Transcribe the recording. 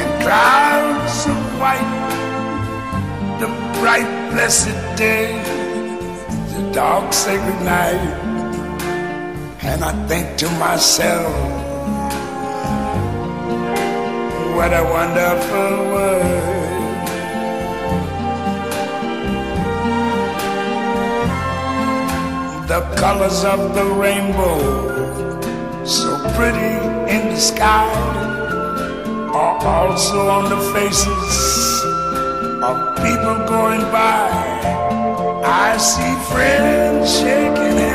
and clouds of white, the bright blessed day, the dark sacred night. And I think to myself, what a wonderful world. The colors of the rainbow, so pretty in the sky, are also on the faces of people going by. I see friends shaking hands,